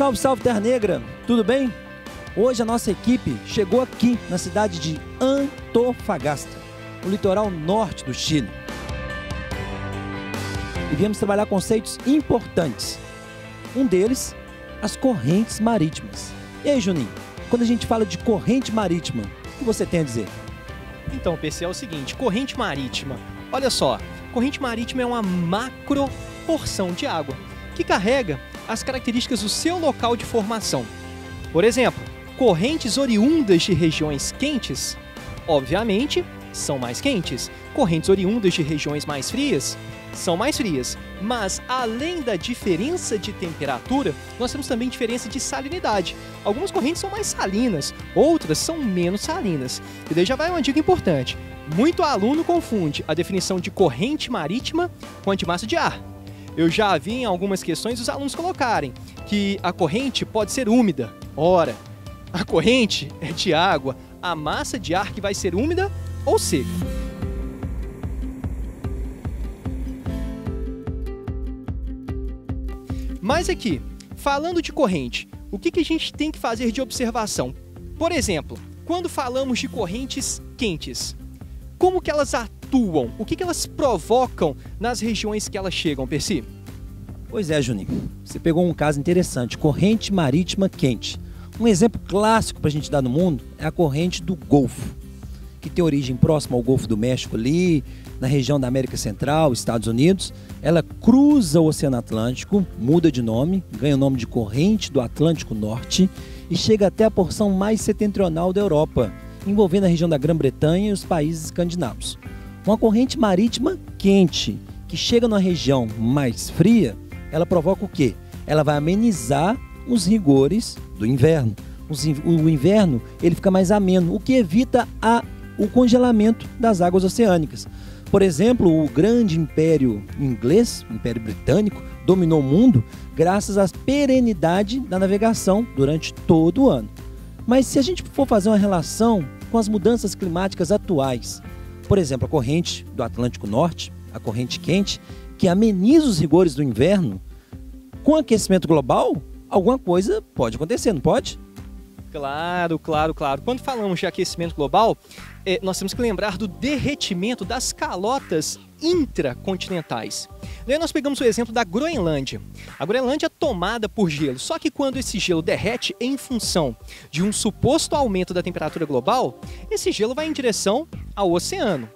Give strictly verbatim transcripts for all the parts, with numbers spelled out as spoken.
Salve, salve Terra Negra, tudo bem? Hoje a nossa equipe chegou aqui na cidade de Antofagasta, no litoral norte do Chile. E viemos trabalhar conceitos importantes. Um deles, as correntes marítimas. E aí, Juninho, quando a gente fala de corrente marítima, o que você tem a dizer? Então, P C, é o seguinte, corrente marítima, olha só, corrente marítima é uma macro porção de água que carrega as características do seu local de formação. Por exemplo, correntes oriundas de regiões quentes, obviamente, são mais quentes. Correntes oriundas de regiões mais frias, são mais frias. Mas, além da diferença de temperatura, nós temos também diferença de salinidade. Algumas correntes são mais salinas, outras são menos salinas. E daí já vai uma dica importante. Muito aluno confunde a definição de corrente marítima com a de massa de ar. Eu já vi em algumas questões os alunos colocarem que a corrente pode ser úmida. Ora, a corrente é de água, a massa de ar que vai ser úmida ou seca. Mas aqui, falando de corrente, o que que a gente tem que fazer de observação? Por exemplo, quando falamos de correntes quentes, como que elas atuam? O que que elas provocam nas regiões que elas chegam, Percy? Pois é, Juninho. Você pegou um caso interessante, corrente marítima quente. Um exemplo clássico para a gente dar no mundo é a corrente do Golfo, que tem origem próxima ao Golfo do México ali, na região da América Central, Estados Unidos. Ela cruza o Oceano Atlântico, muda de nome, ganha o nome de Corrente do Atlântico Norte e chega até a porção mais setentrional da Europa, envolvendo a região da Grã-Bretanha e os países escandinavos. Uma corrente marítima quente, que chega numa região mais fria, ela provoca o quê? Ela vai amenizar os rigores do inverno. O inverno ele fica mais ameno, o que evita a o congelamento das águas oceânicas. Por exemplo, o grande império inglês, o Império Britânico, dominou o mundo graças à perenidade da navegação durante todo o ano. Mas se a gente for fazer uma relação com as mudanças climáticas atuais, por exemplo, a corrente do Atlântico Norte, a corrente quente, que ameniza os rigores do inverno, com o aquecimento global, alguma coisa pode acontecer, não pode? Claro, claro, claro. Quando falamos de aquecimento global, eh, nós temos que lembrar do derretimento das calotas intracontinentais. Daí nós pegamos o exemplo da Groenlândia. A Groenlândia é tomada por gelo, só que quando esse gelo derrete em função de um suposto aumento da temperatura global, esse gelo vai em direção ao oceano.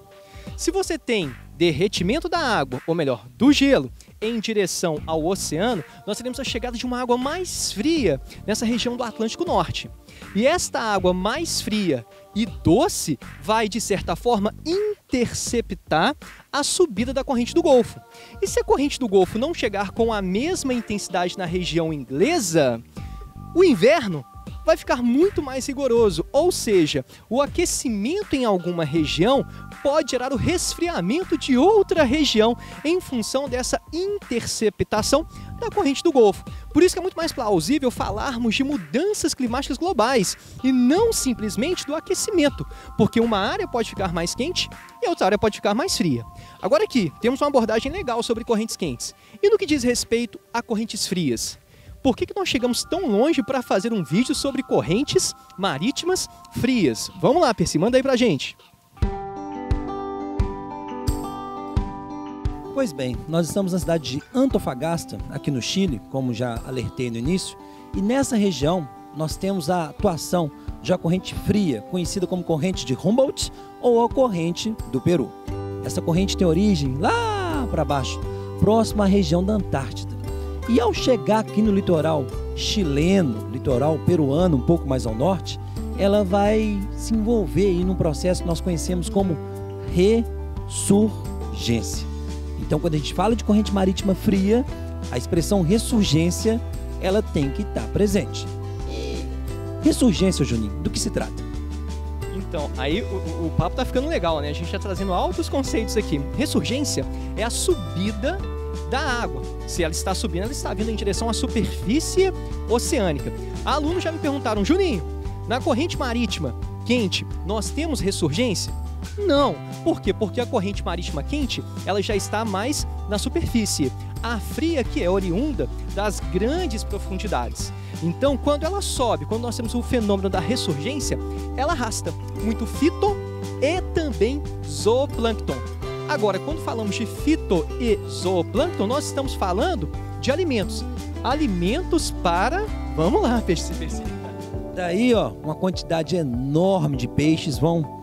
Se você tem derretimento da água, ou melhor, do gelo, em direção ao oceano, nós teremos a chegada de uma água mais fria nessa região do Atlântico Norte. E esta água mais fria e doce vai, de certa forma, interceptar a subida da corrente do Golfo. E se a corrente do Golfo não chegar com a mesma intensidade na região inglesa, o inverno vai ficar muito mais rigoroso, ou seja, o aquecimento em alguma região pode gerar o resfriamento de outra região em função dessa interceptação da corrente do Golfo. Por isso que é muito mais plausível falarmos de mudanças climáticas globais e não simplesmente do aquecimento, porque uma área pode ficar mais quente e a outra área pode ficar mais fria. Agora aqui, temos uma abordagem legal sobre correntes quentes. E no que diz respeito a correntes frias? Por que que nós chegamos tão longe para fazer um vídeo sobre correntes marítimas frias? Vamos lá, Percy, manda aí pra gente. Pois bem, nós estamos na cidade de Antofagasta, aqui no Chile, como já alertei no início, e nessa região nós temos a atuação de uma corrente fria, conhecida como corrente de Humboldt ou a corrente do Peru. Essa corrente tem origem lá para baixo, próximo à região da Antártida. E ao chegar aqui no litoral chileno, litoral peruano, um pouco mais ao norte, ela vai se envolver em um processo que nós conhecemos como ressurgência. Então, quando a gente fala de corrente marítima fria, a expressão ressurgência, ela tem que estar presente. E ressurgência, Juninho, do que se trata? Então, aí o, o papo tá ficando legal, né? A gente tá trazendo altos conceitos aqui. Ressurgência é a subida da água. Se ela está subindo, ela está vindo em direção à superfície oceânica. Alunos já me perguntaram, Juninho, na corrente marítima quente, nós temos ressurgência? Não. Por quê? Porque a corrente marítima quente, ela já está mais na superfície. A fria que é oriunda das grandes profundidades. Então, quando ela sobe, quando nós temos o fenômeno da ressurgência, ela arrasta muito fito e também zooplâncton. Agora, quando falamos de fito e zooplâncton, nós estamos falando de alimentos. Alimentos para... Vamos lá, peixe peixe. Daí, ó, uma quantidade enorme de peixes vão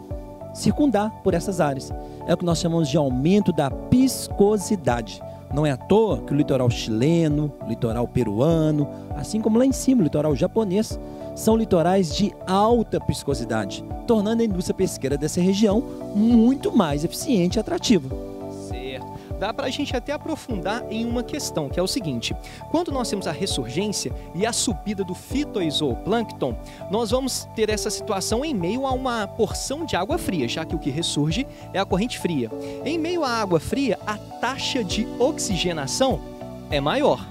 circundar por essas áreas. É o que nós chamamos de aumento da piscosidade. Não é à toa que o litoral chileno, o litoral peruano, assim como lá em cima o litoral japonês, são litorais de alta piscosidade, tornando a indústria pesqueira dessa região muito mais eficiente e atrativa. Certo. Dá para a gente até aprofundar em uma questão, que é o seguinte. Quando nós temos a ressurgência e a subida do fitoizooplâncton, nós vamos ter essa situação em meio a uma porção de água fria, já que o que ressurge é a corrente fria. Em meio à água fria, a taxa de oxigenação é maior.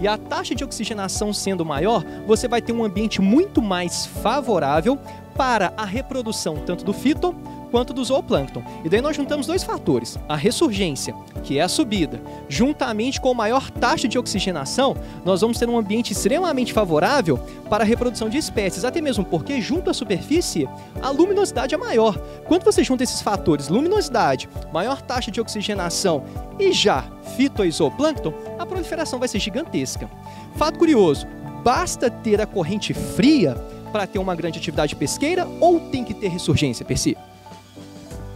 E a taxa de oxigenação sendo maior, você vai ter um ambiente muito mais favorável para a reprodução tanto do fito quanto do zooplâncton. E daí nós juntamos dois fatores, a ressurgência, que é a subida, juntamente com a maior taxa de oxigenação, nós vamos ter um ambiente extremamente favorável para a reprodução de espécies, até mesmo porque junto à superfície, a luminosidade é maior. Quando você junta esses fatores, luminosidade, maior taxa de oxigenação e já fitoizooplâncton, a proliferação vai ser gigantesca. Fato curioso, basta ter a corrente fria para ter uma grande atividade pesqueira ou tem que ter ressurgência, Percy?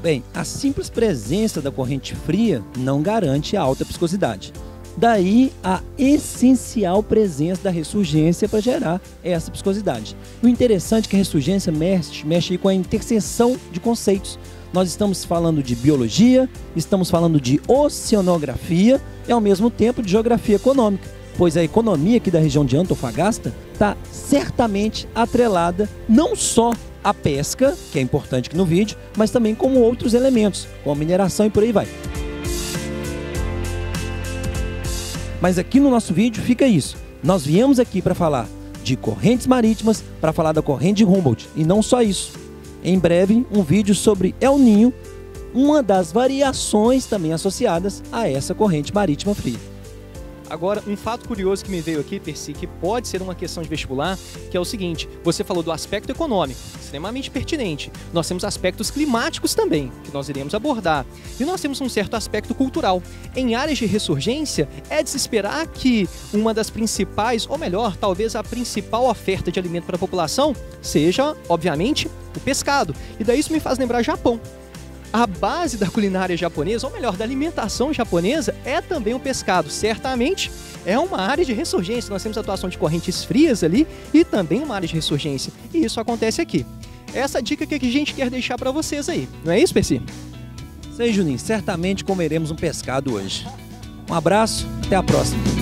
Bem, a simples presença da corrente fria não garante a alta piscosidade. Daí a essencial presença da ressurgência para gerar essa piscosidade. O interessante é que a ressurgência mexe, mexe com a interseção de conceitos. Nós estamos falando de biologia, estamos falando de oceanografia e ao mesmo tempo de geografia econômica, pois a economia aqui da região de Antofagasta está certamente atrelada não só a pesca, que é importante aqui no vídeo, mas também com outros elementos, como mineração e por aí vai. Mas aqui no nosso vídeo fica isso. Nós viemos aqui para falar de correntes marítimas, para falar da corrente de Humboldt, e não só isso. Em breve, um vídeo sobre El Niño, uma das variações também associadas a essa corrente marítima fria. Agora, um fato curioso que me veio aqui, Percy, que pode ser uma questão de vestibular, que é o seguinte, você falou do aspecto econômico, extremamente pertinente. Nós temos aspectos climáticos também, que nós iremos abordar. E nós temos um certo aspecto cultural. Em áreas de ressurgência, é de se esperar que uma das principais, ou melhor, talvez a principal oferta de alimento para a população, seja, obviamente, o pescado. E daí isso me faz lembrar Japão. A base da culinária japonesa, ou melhor, da alimentação japonesa, é também o pescado. Certamente é uma área de ressurgência. Nós temos a atuação de correntes frias ali e também uma área de ressurgência. E isso acontece aqui. Essa dica que a gente quer deixar para vocês aí. Não é isso, Percy? Sei, Juninho. Certamente comeremos um pescado hoje. Um abraço, até a próxima.